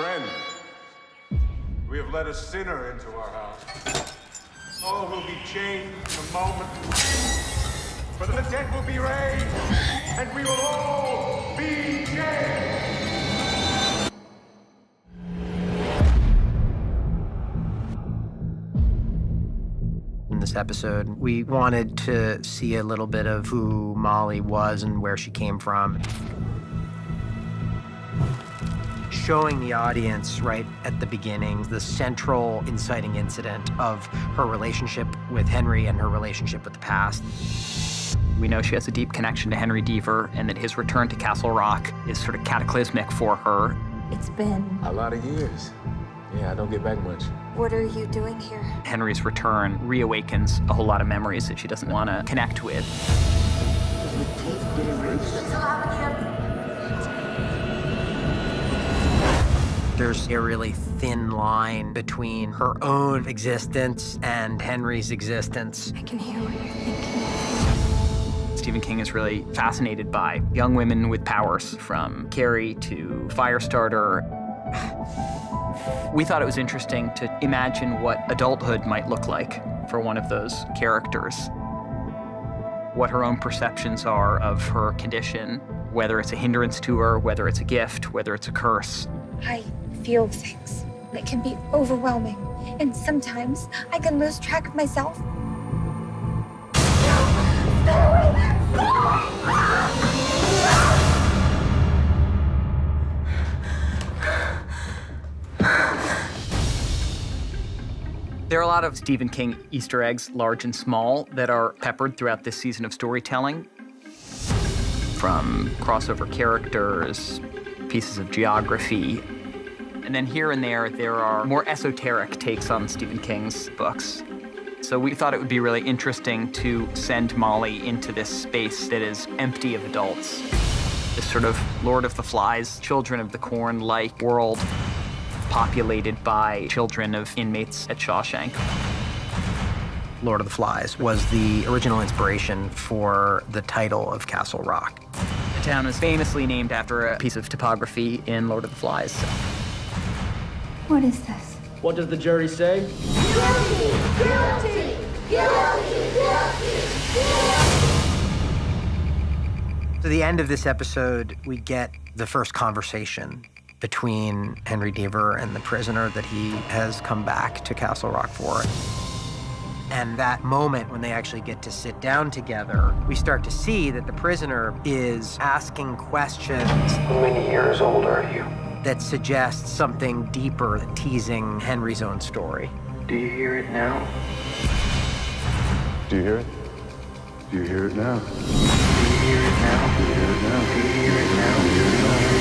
Friend, we have let a sinner into our house. All will be changed in a moment. For the dead will be raised, and we will all be changed. This episode, we wanted to see a little bit of who Molly was and where she came from. Showing the audience right at the beginning the central inciting incident of her relationship with Henry and her relationship with the past. We know she has a deep connection to Henry Deaver and that his return to Castle Rock is sort of cataclysmic for her. It's been a lot of years. Yeah, I don't get back much. What are you doing here? Henry's return reawakens a whole lot of memories that she doesn't want to connect with. There's a really thin line between her own existence and Henry's existence. I can hear what you're thinking. Stephen King is really fascinated by young women with powers, from Carrie to Firestarter. We thought it was interesting to imagine what adulthood might look like for one of those characters. What her own perceptions are of her condition, whether it's a hindrance to her, whether it's a gift, whether it's a curse. I feel things that can be overwhelming, and sometimes I can lose track of myself. There are a lot of Stephen King Easter eggs, large and small, that are peppered throughout this season of storytelling. From crossover characters, pieces of geography, and then here and there are more esoteric takes on Stephen King's books. So we thought it would be really interesting to send Molly into this space that is empty of adults. This sort of Lord of the Flies, Children of the Corn-like world, populated by children of inmates at Shawshank. Lord of the Flies was the original inspiration for the title of Castle Rock. The town is famously named after a piece of topography in Lord of the Flies. What is this? What does the jury say? Guilty! Guilty! Guilty! Guilty! Guilty! To the end of this episode, we get the first conversation between Henry Deaver and the prisoner that he has come back to Castle Rock for. And that moment when they actually get to sit down together, we start to see that the prisoner is asking questions. How many years old are you? That suggests something deeper than teasing Henry's own story. Do you hear it now? Do you hear it? Do you hear it now? Do you hear it now? Do you hear it now? Do you hear it now? Do you hear it now?